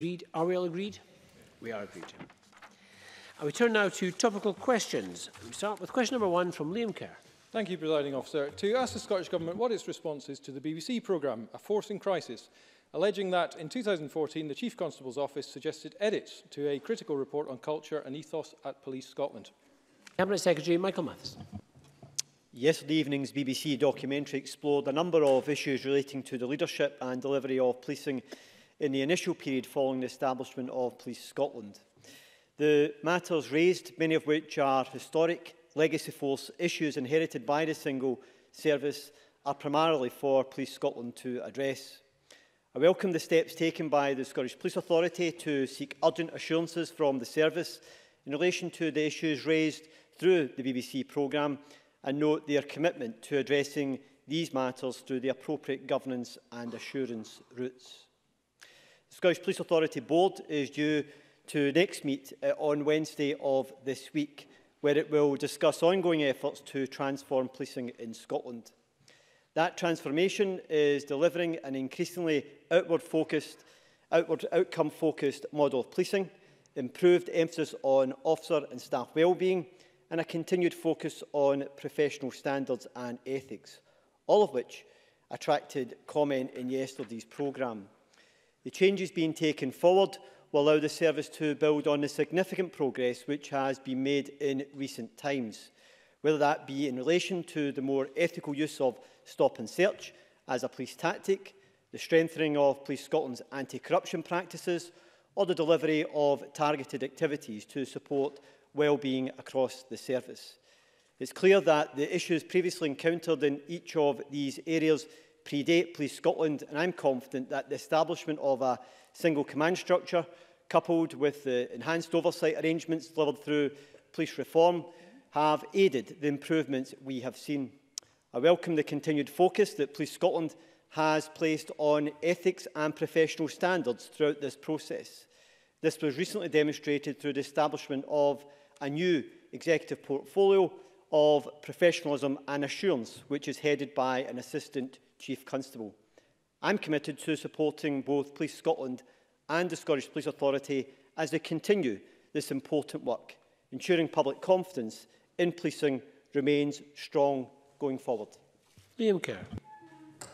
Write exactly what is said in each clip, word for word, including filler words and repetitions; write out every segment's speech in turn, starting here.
Agreed. Are we all agreed? We are agreed. And we turn now to topical questions. We start with question number one from Liam Kerr. Thank you, Presiding Officer. To ask the Scottish Government what its response is to the B B C programme, A Force in Crisis, alleging that in two thousand fourteen the Chief Constable's Office suggested edits to a critical report on culture and ethos at Police Scotland. Cabinet Secretary Michael Matheson. Yesterday evening's B B C documentary explored a number of issues relating to the leadership and delivery of policing in the initial period following the establishment of Police Scotland. The matters raised, many of which are historic, legacy force issues inherited by the single service, are primarily for Police Scotland to address. I welcome the steps taken by the Scottish Police Authority to seek urgent assurances from the service in relation to the issues raised through the B B C programme and note their commitment to addressing these matters through the appropriate governance and assurance routes. The Scottish Police Authority Board is due to next meet on Wednesday of this week, where it will discuss ongoing efforts to transform policing in Scotland. That transformation is delivering an increasingly outward-focused, outward outcome-focused model of policing, improved emphasis on officer and staff wellbeing, and a continued focus on professional standards and ethics, all of which attracted comment in yesterday's programme. The changes being taken forward will allow the service to build on the significant progress which has been made in recent times, whether that be in relation to the more ethical use of stop and search as a police tactic, the strengthening of Police Scotland's anti-corruption practices, or the delivery of targeted activities to support wellbeing across the service. It's clear that the issues previously encountered in each of these areas predate Police Scotland, and I'm confident that the establishment of a single command structure, coupled with the enhanced oversight arrangements delivered through police reform, have aided the improvements we have seen. I welcome the continued focus that Police Scotland has placed on ethics and professional standards throughout this process. This was recently demonstrated through the establishment of a new executive portfolio of professionalism and assurance, which is headed by an assistant Chief Constable. I'm committed to supporting both Police Scotland and the Scottish Police Authority as they continue this important work. Ensuring public confidence in policing remains strong going forward. Liam Kerr.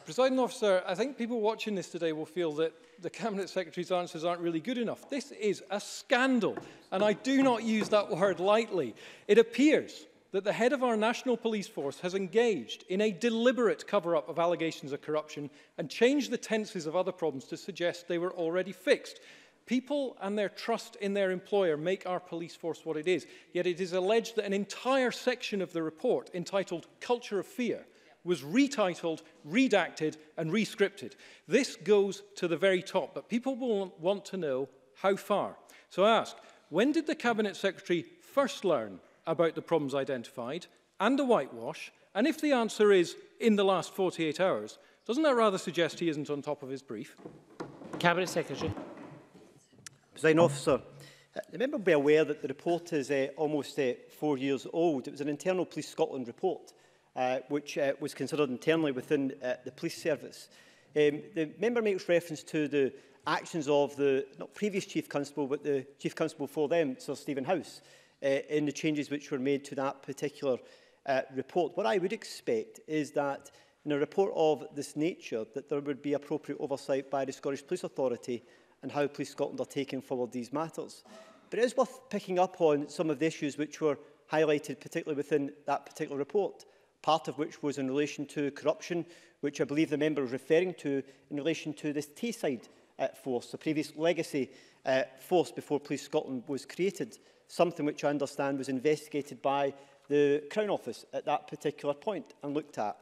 Presiding Officer, I think people watching this today will feel that the Cabinet Secretary's answers aren't really good enough. This is a scandal, and I do not use that word lightly. It appears that the head of our national police force has engaged in a deliberate cover-up of allegations of corruption and changed the tenses of other problems to suggest they were already fixed. People and their trust in their employer make our police force what it is, yet it is alleged that an entire section of the report, entitled Culture of Fear, was retitled, redacted and rescripted. This goes to the very top, but people will want to know how far. So I ask, when did the Cabinet Secretary first learn about the problems identified and the whitewash, and if the answer is in the last forty-eight hours, doesn't that rather suggest he isn't on top of his brief? Cabinet Secretary. Presiding Officer, the member will be aware that the report is uh, almost uh, four years old. It was an internal Police Scotland report, uh, which uh, was considered internally within uh, the police service. Um, the member makes reference to the actions of the not previous Chief Constable, but the Chief Constable for them, Sir Stephen House, Uh, in the changes which were made to that particular uh, report. What I would expect is that in a report of this nature that there would be appropriate oversight by the Scottish Police Authority and how Police Scotland are taking forward these matters. But it is worth picking up on some of the issues which were highlighted particularly within that particular report, part of which was in relation to corruption, which I believe the member was referring to in relation to this Tayside uh, force, the previous legacy uh, force before Police Scotland was created. Something which I understand was investigated by the Crown Office at that particular point and looked at.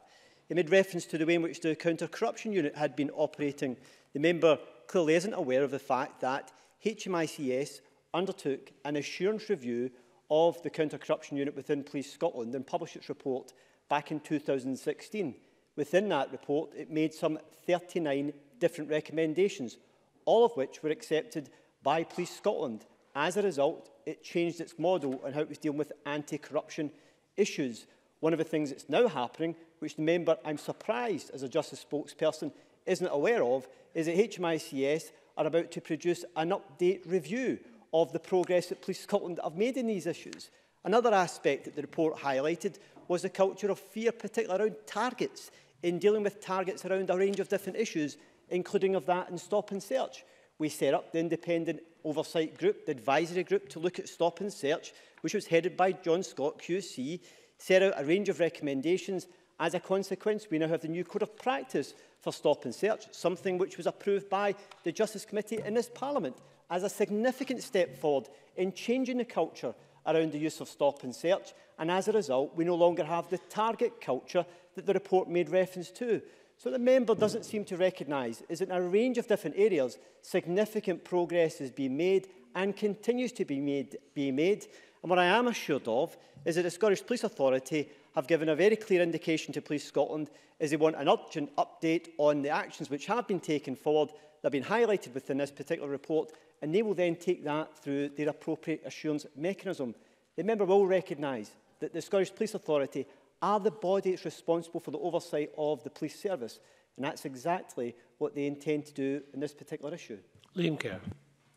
It made reference to the way in which the counter-corruption unit had been operating. The member clearly isn't aware of the fact that H M I C S undertook an assurance review of the counter-corruption unit within Police Scotland and published its report back in two thousand sixteen. Within that report, it made some thirty-nine different recommendations, all of which were accepted by Police Scotland. As a result, it changed its model on how it was dealing with anti-corruption issues. One of the things that's now happening, which the member, I'm surprised as a Justice spokesperson, isn't aware of, is that H M I C S are about to produce an update review of the progress that Police Scotland have made in these issues. Another aspect that the report highlighted was the culture of fear, particularly around targets, in dealing with targets around a range of different issues, including of that and stop and search. We set up the independent oversight group, the advisory group, to look at stop and search, which was headed by John Scott Q C, set out a range of recommendations. As a consequence, we now have the new code of practice for stop and search, something which was approved by the Justice Committee in this Parliament as a significant step forward in changing the culture around the use of stop and search. And as a result, we no longer have the target culture that the report made reference to. So the member doesn't seem to recognise is that in a range of different areas, significant progress is being made and continues to be made, be made. And what I am assured of is that the Scottish Police Authority have given a very clear indication to Police Scotland as they want an urgent update on the actions which have been taken forward, that have been highlighted within this particular report, and they will then take that through their appropriate assurance mechanism. The member will recognise that the Scottish Police Authority are the body that's responsible for the oversight of the police service, and that's exactly what they intend to do in this particular issue. Liam Kerr.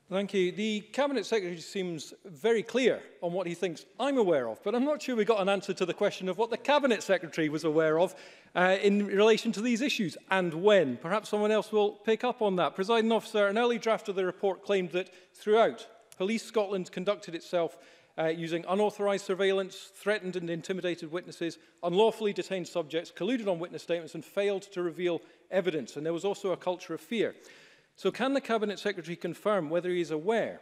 Thank you. The Cabinet Secretary seems very clear on what he thinks I'm aware of, but I'm not sure we got an answer to the question of what the Cabinet Secretary was aware of uh, in relation to these issues and when. Perhaps someone else will pick up on that. Presiding Officer, an early draft of the report claimed that throughout, Police Scotland conducted itself uh, using unauthorised surveillance, threatened and intimidated witnesses, unlawfully detained subjects, colluded on witness statements and failed to reveal evidence. And there was also a culture of fear. So can the Cabinet Secretary confirm whether he is aware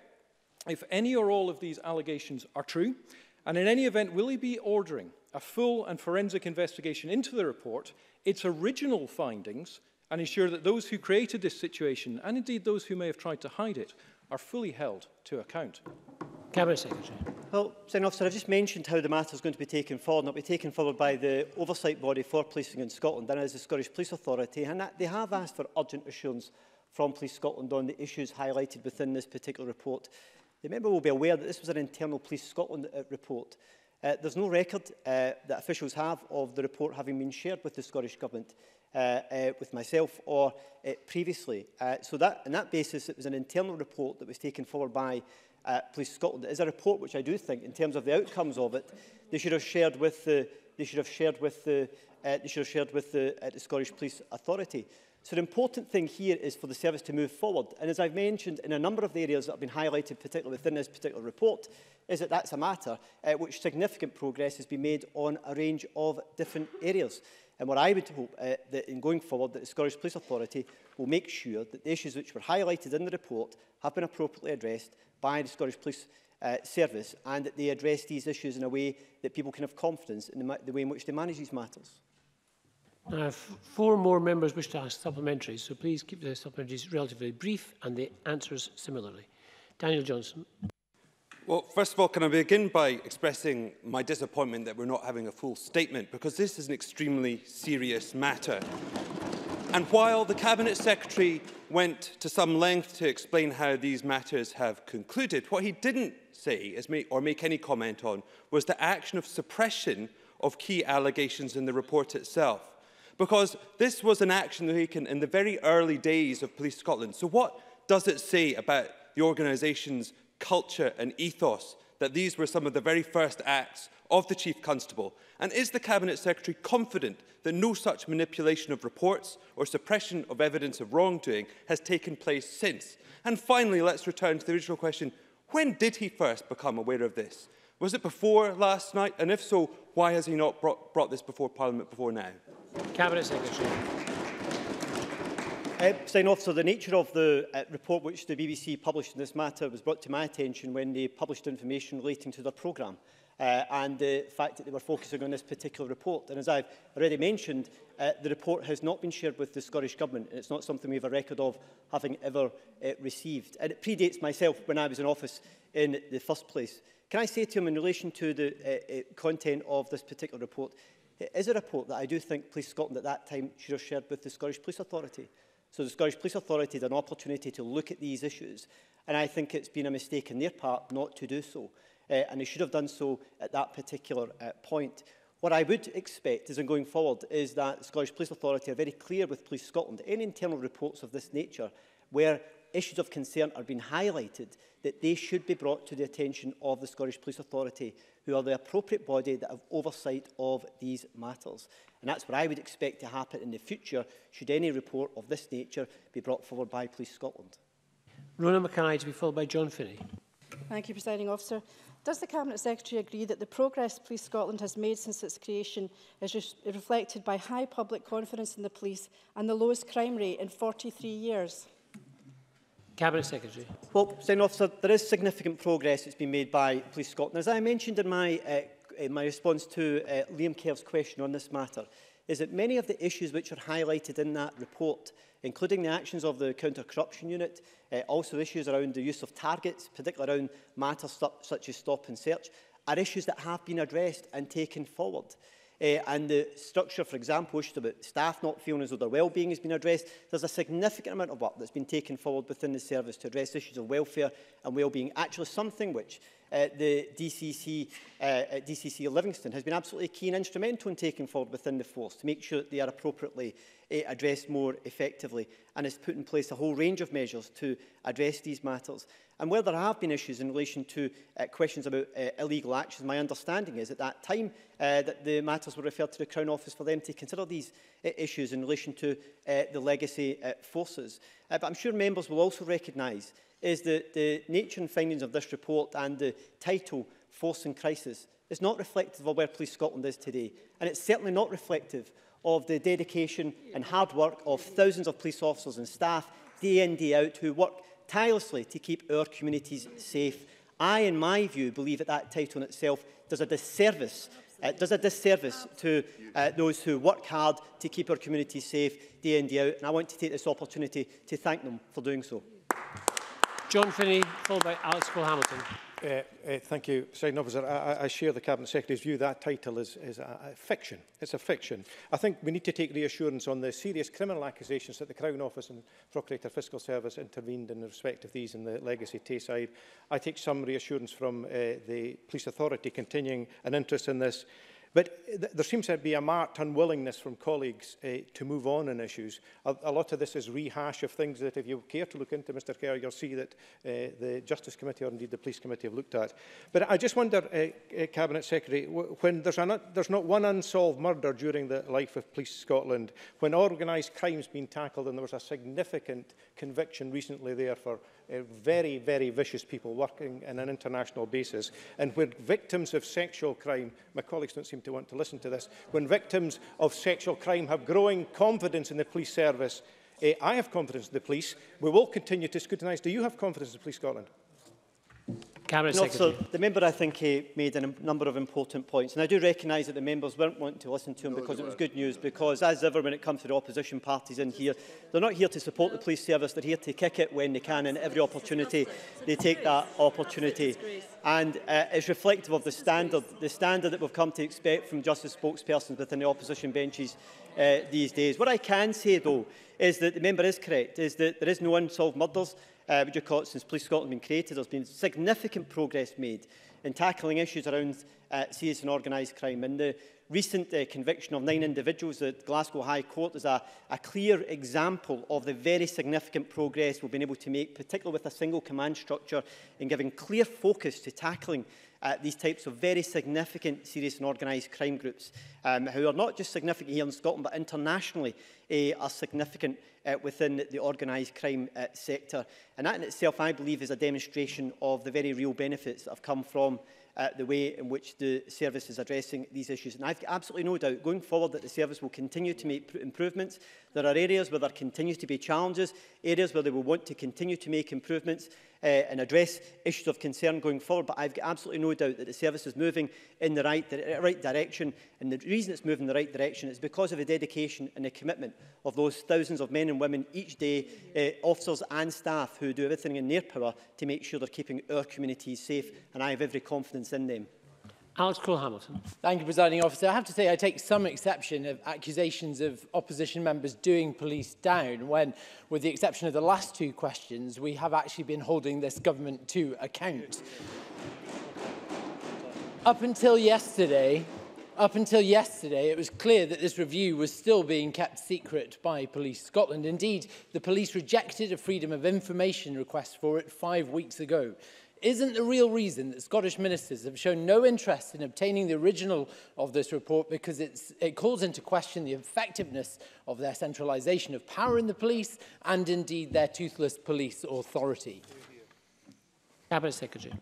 if any or all of these allegations are true? And in any event, will he be ordering a full and forensic investigation into the report, its original findings, and ensure that those who created this situation, and indeed those who may have tried to hide it, are fully held to account? Cabinet Secretary. Well, Presiding Officer, I've just mentioned how the matter is going to be taken forward, and it will be taken forward by the oversight body for policing in Scotland, and as the Scottish Police Authority, and that they have asked for urgent assurance from Police Scotland on the issues highlighted within this particular report. The member will be aware that this was an internal Police Scotland uh, report. Uh, there's no record uh, that officials have of the report having been shared with the Scottish Government, uh, uh, with myself or uh, previously. Uh, so that, on that basis, it was an internal report that was taken forward by uh, Police Scotland. It is a report which I do think, in terms of the outcomes of it, they should have shared with the, they should have shared with the, uh, they should have shared with the, uh, the Scottish Police Authority. So the important thing here is for the service to move forward. And as I've mentioned, in a number of the areas that have been highlighted, particularly within this particular report, is that that's a matter uh, which significant progress has been made on a range of different areas. And what I would hope uh, that in going forward, that the Scottish Police Authority will make sure that the issues which were highlighted in the report have been appropriately addressed by the Scottish Police uh, Service, and that they address these issues in a way that people can have confidence in the, the way in which they manage these matters. Now, four more members wish to ask supplementaries, so please keep the supplementaries relatively brief and the answers similarly. Daniel Johnson. Well, first of all, can I begin by expressing my disappointment that we're not having a full statement, because this is an extremely serious matter. And while the Cabinet Secretary went to some length to explain how these matters have concluded, what he didn't say is make, or make any comment on was the action of suppression of key allegations in the report itself. Because this was an action taken in the very early days of Police Scotland. So what does it say about the organisation's culture and ethos that these were some of the very first acts of the Chief Constable? And is the Cabinet Secretary confident that no such manipulation of reports or suppression of evidence of wrongdoing has taken place since? And finally, let's return to the original question. When did he first become aware of this? Was it before last night? And if so, why has he not brought, brought this before Parliament before now? Cabinet Secretary. Uh, Presiding Officer, the nature of the uh, report which the B B C published in this matter was brought to my attention when they published information relating to their programme uh, and the fact that they were focusing on this particular report. And as I've already mentioned, uh, the report has not been shared with the Scottish Government, and it's not something we have a record of having ever uh, received. And it predates myself when I was in office in the first place. Can I say to him, in relation to the uh, uh, content of this particular report, it is a report that I do think Police Scotland at that time should have shared with the Scottish Police Authority. So the Scottish Police Authority had an opportunity to look at these issues, and I think it's been a mistake on their part not to do so. Uh, and they should have done so at that particular uh, point. What I would expect as in going forward is that the Scottish Police Authority are very clear with Police Scotland. Any internal reports of this nature where issues of concern are being highlighted, that they should be brought to the attention of the Scottish Police Authority, who are the appropriate body that have oversight of these matters. And that's what I would expect to happen in the future, should any report of this nature be brought forward by Police Scotland. Rona Mackay, to be followed by John Finney. Thank you, Presiding Officer. Does the Cabinet Secretary agree that the progress Police Scotland has made since its creation is re- reflected by high public confidence in the police and the lowest crime rate in forty-three years? Cabinet Secretary. Well, Presiding Officer, there is significant progress that's been made by Police Scotland. As I mentioned in my, uh, in my response to uh, Liam Kerr's question on this matter, is that many of the issues which are highlighted in that report, including the actions of the Counter-Corruption Unit, uh, also issues around the use of targets, particularly around matters such as stop and search, are issues that have been addressed and taken forward. Uh, and the structure, for example, issues about staff not feeling as though their well-being has been addressed. There's a significant amount of work that's been taken forward within the service to address issues of welfare and well-being, actually something which Uh, the D C C, uh, D C C Livingston has been absolutely key and instrumental in taking forward within the force to make sure that they are appropriately uh, addressed more effectively, and has put in place a whole range of measures to address these matters. And where there have been issues in relation to uh, questions about uh, illegal actions, my understanding is at that time uh, that the matters were referred to the Crown Office for them to consider these uh, issues in relation to uh, the legacy uh, forces. Uh, but I'm sure members will also recognise is that the nature and findings of this report and the title, Force in Crisis, is not reflective of where Police Scotland is today. And it's certainly not reflective of the dedication and hard work of thousands of police officers and staff, day in, day out, who work tirelessly to keep our communities safe. I, in my view, believe that that title in itself does a disservice Uh, does a disservice to uh, those who work hard to keep our communities safe day in, day out. And I want to take this opportunity to thank them for doing so. John Finney, followed by Alex Cole Hamilton. Uh, uh, thank you, Presiding Officer. I, I share the Cabinet Secretary's view. That title is, is a, a fiction. It's a fiction. I think we need to take reassurance on the serious criminal accusations that the Crown Office and Procurator Fiscal Service intervened in respect of these in the legacy Tayside. I take some reassurance from uh, the Police Authority continuing an interest in this. But th there seems to be a marked unwillingness from colleagues uh, to move on in issues. A, a lot of this is rehash of things that, if you care to look into, Mister Kerr, you'll see that uh, the Justice Committee or indeed the Police Committee have looked at. But I just wonder, uh, uh, Cabinet Secretary, when there's, a not, there's not one unsolved murder during the life of Police Scotland, when organised crime's been tackled, and there was a significant conviction recently there for uh, very, very vicious people working on an international basis, and where victims of sexual crime, my colleagues don't seem to want to listen to this, when victims of sexual crime have growing confidence in the police service. Uh, I have confidence in the police. We will continue to scrutinise. Do you have confidence in Police Scotland? Cabinet Secretary. No, sir, the member, I think, uh, made a number of important points, and I do recognise that the members weren't wanting to listen to him no, because it was good news, because, as ever, when it comes to the opposition parties in here, they're not here to support the police service, they're here to kick it when they can, and every opportunity they take that opportunity. And uh, it's reflective of the standard, the standard that we've come to expect from justice spokespersons within the opposition benches uh, these days. What I can say, though, is that the member is correct, is that there is no unsolved murders. Uh, would you call it, since Police Scotland has been created, there's been significant progress made in tackling issues around uh, serious and organised crime. And the recent uh, conviction of nine individuals at Glasgow High Court is a, a clear example of the very significant progress we've been able to make, particularly with a single command structure, in giving clear focus to tackling uh, these types of very significant serious and organised crime groups, um, who are not just significant here in Scotland, but internationally uh, are significant uh, within the organised crime uh, sector. And that in itself, I believe, is a demonstration of the very real benefits that have come from Uh, the way in which the service is addressing these issues. And I've absolutely no doubt going forward that the service will continue to make improvements. There are areas where there continue to be challenges, areas where they will want to continue to make improvements uh, and address issues of concern going forward. But I've absolutely no doubt that the service is moving in the right, the right direction. And the reason it's moving in the right direction is because of the dedication and the commitment of those thousands of men and women each day, uh, officers and staff, who do everything in their power to make sure they're keeping our communities safe. And I have every confidence in them. Alex Cole Hamilton. Thank you, Presiding Officer. I have to say I take some exception of accusations of opposition members doing police down when, with the exception of the last two questions, we have actually been holding this government to account. Up until yesterday, Up until yesterday, it was clear that this review was still being kept secret by Police Scotland. Indeed, the police rejected a Freedom of Information request for it five weeks ago. Isn't the real reason that Scottish ministers have shown no interest in obtaining the original of this report because it's, it calls into question the effectiveness of their centralisation of power in the police and indeed their toothless police authority? Cabinet Secretary.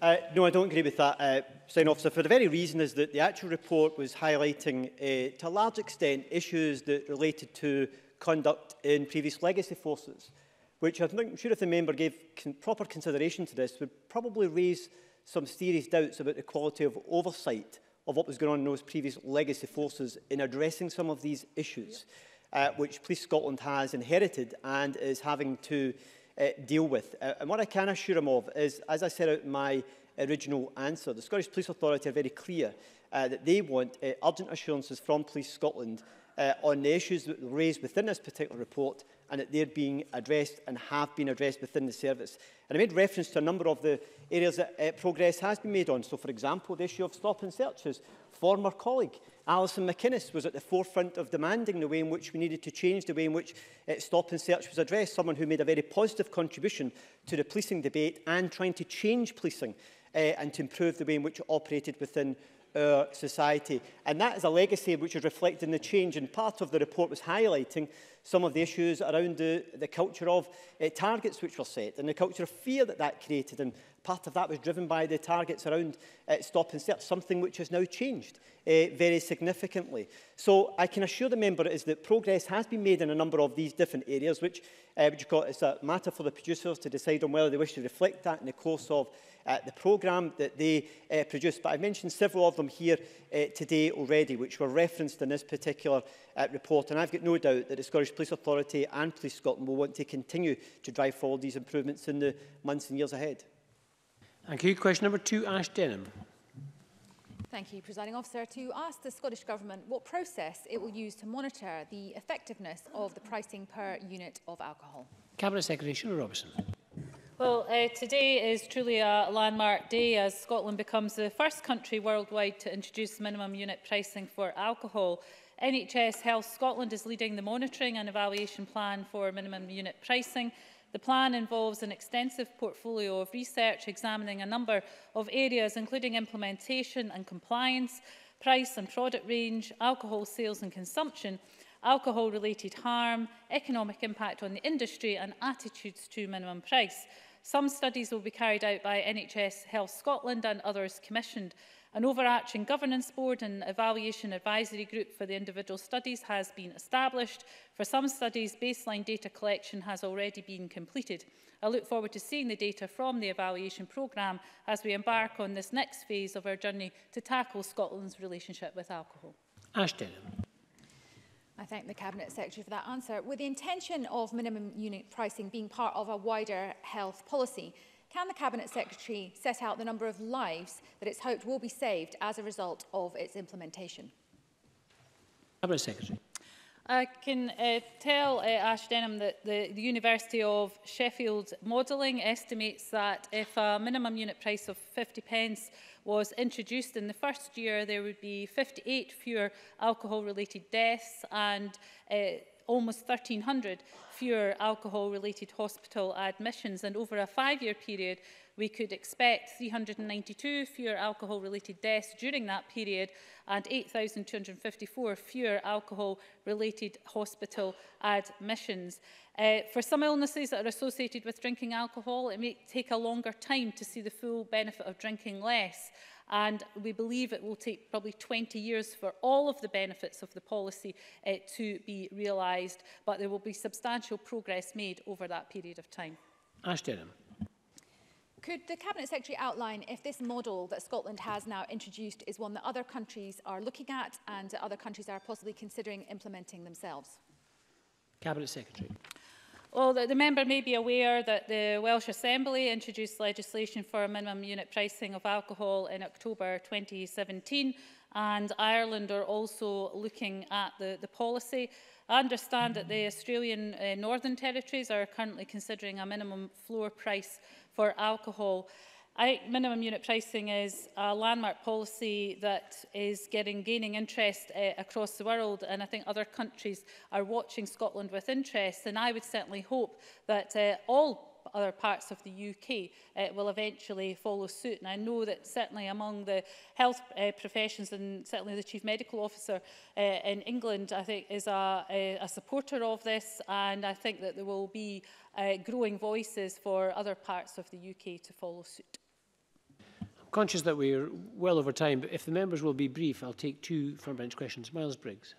Uh, no, I don't agree with that, uh, Sign Officer, for the very reason is that the actual report was highlighting, uh, to a large extent, issues that related to conduct in previous legacy forces, which I'm sure if the member gave con proper consideration to this would probably raise some serious doubts about the quality of oversight of what was going on in those previous legacy forces in addressing some of these issues, uh, which Police Scotland has inherited and is having to Uh, deal with. Uh, and what I can assure him of is, as I said out in my original answer, the Scottish Police Authority are very clear uh, that they want uh, urgent assurances from Police Scotland uh, on the issues that were raised within this particular report and that they're being addressed and have been addressed within the service. And I made reference to a number of the areas that uh, progress has been made on. So, for example, the issue of stop and searches. Former colleague Alison McInnes was at the forefront of demanding the way in which we needed to change the way in which uh, stop and search was addressed, someone who made a very positive contribution to the policing debate and trying to change policing uh, and to improve the way in which it operated within our society. And that is a legacy which is reflected in the change, and part of the report was highlighting some of the issues around the, the culture of uh, targets which were set and the culture of fear that that created, and part of that was driven by the targets around uh, stop and search, something which has now changed uh, very significantly. So I can assure the member is that progress has been made in a number of these different areas, which, uh, which it's a matter for the producers to decide on whether they wish to reflect that in the course of uh, the programme that they uh, produce. But I've mentioned several of them here uh, today already, which were referenced in this particular uh, report, and I've got no doubt that the Scottish Police Authority and Police Scotland will want to continue to drive forward these improvements in the months and years ahead. Thank you. Question number two, Ash Denham. Thank you, Presiding Officer. To ask the Scottish Government what process it will use to monitor the effectiveness of the pricing per unit of alcohol. Cabinet Secretary Shona Robison. Well, uh, today is truly a landmark day as Scotland becomes the first country worldwide to introduce minimum unit pricing for alcohol. N H S Health Scotland is leading the monitoring and evaluation plan for minimum unit pricing. The plan involves an extensive portfolio of research examining a number of areas, including implementation and compliance, price and product range, alcohol sales and consumption, alcohol-related harm, economic impact on the industry and attitudes to minimum price. Some studies will be carried out by N H S Health Scotland and others commissioned. An overarching governance board and evaluation advisory group for the individual studies has been established. For some studies, baseline data collection has already been completed. I look forward to seeing the data from the evaluation programme as we embark on this next phase of our journey to tackle Scotland's relationship with alcohol. Ash Denham. I thank the Cabinet Secretary for that answer. With the intention of minimum unit pricing being part of a wider health policy, can the Cabinet Secretary set out the number of lives that it's hoped will be saved as a result of its implementation? Cabinet Secretary. I can uh, tell uh, Ash Denham that the, the University of Sheffield modelling estimates that if a minimum unit price of fifty pence was introduced in the first year, there would be fifty-eight fewer alcohol-related deaths and uh, almost thirteen hundred fewer alcohol-related hospital admissions, and over a five-year period we could expect three hundred ninety-two fewer alcohol-related deaths during that period and eight thousand two hundred fifty-four fewer alcohol-related hospital admissions. Uh, for some illnesses that are associated with drinking alcohol, it may take a longer time to see the full benefit of drinking less, and we believe it will take probably twenty years for all of the benefits of the policy uh, to be realised, but there will be substantial progress made over that period of time. Ash Denham. Could the Cabinet Secretary outline if this model that Scotland has now introduced is one that other countries are looking at and other countries are possibly considering implementing themselves? Cabinet Secretary. Well, the, the member may be aware that the Welsh Assembly introduced legislation for minimum unit pricing of alcohol in October twenty seventeen, and Ireland are also looking at the, the policy. I understand that the Australian uh, Northern Territories are currently considering a minimum floor price for alcohol. I think minimum unit pricing is a landmark policy that is getting, gaining interest uh, across the world, and I think other countries are watching Scotland with interest, and I would certainly hope that uh, all other parts of the U K uh, will eventually follow suit. And I know that certainly among the health uh, professions, and certainly the Chief Medical Officer uh, in England, I think, is a, a, a supporter of this, and I think that there will be uh, growing voices for other parts of the U K to follow suit. I'm conscious that we're well over time, but if the members will be brief, I'll take two frontbench questions. Miles Briggs.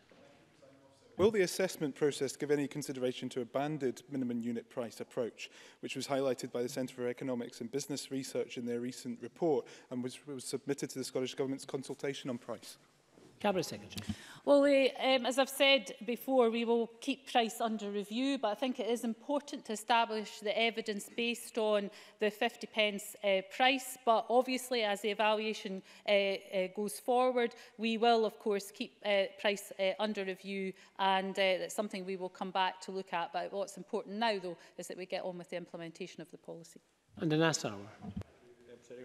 Will the assessment process give any consideration to a banded minimum unit price approach, which was highlighted by the Centre for Economics and Business Research in their recent report and was, was submitted to the Scottish Government's consultation on price? Cabinet Secretary. Well, we, um, as I've said before, we will keep price under review, but I think it is important to establish the evidence based on the fifty pence uh, price. But obviously, as the evaluation uh, uh, goes forward, we will, of course, keep uh, price uh, under review, and uh, that's something we will come back to look at. But what's important now, though, is that we get on with the implementation of the policy. And Anas Sarwar.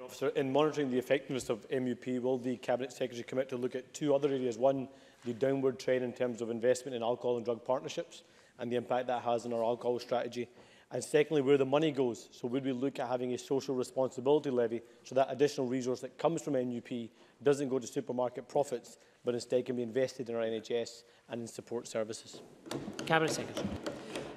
Officer, in monitoring the effectiveness of M U P, will the Cabinet Secretary commit to look at two other areas? One, the downward trend in terms of investment in alcohol and drug partnerships and the impact that has on our alcohol strategy. And secondly, where the money goes. So would we look at having a social responsibility levy so that additional resource that comes from M U P doesn't go to supermarket profits, but instead can be invested in our N H S and in support services? Cabinet Secretary.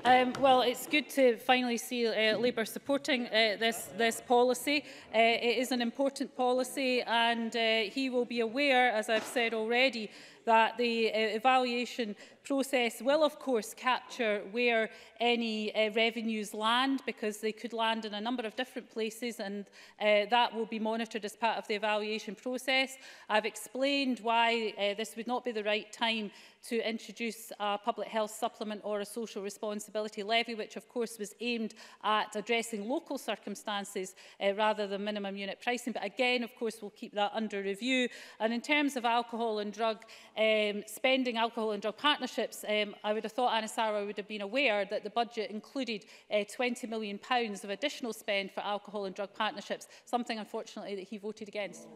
Um, well, it's good to finally see uh, Labour supporting uh, this, this policy. Uh, it is an important policy, and uh, he will be aware, as I've said already, that the uh, evaluation process will, of course, capture where any uh, revenues land, because they could land in a number of different places, and uh, that will be monitored as part of the evaluation process. I've explained why uh, this would not be the right time to introduce a public health supplement or a social responsibility levy, which, of course, was aimed at addressing local circumstances uh, rather than minimum unit pricing. But again, of course, we'll keep that under review. And in terms of alcohol and drug Um, spending, alcohol and drug partnerships, um, I would have thought Anas Sarwar would have been aware that the budget included uh, twenty million pounds of additional spend for alcohol and drug partnerships, something, unfortunately, that he voted against.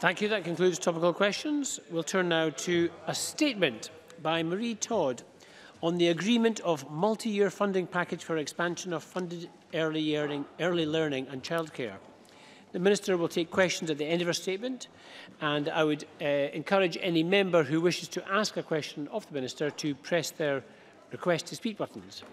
Thank you. That concludes topical questions. We'll turn now to a statement by Marie Todd on the agreement of multi-year funding package for expansion of funded early, earning, early learning and childcare. The Minister will take questions at the end of her statement, and I would uh, encourage any member who wishes to ask a question of the Minister to press their request to speak buttons.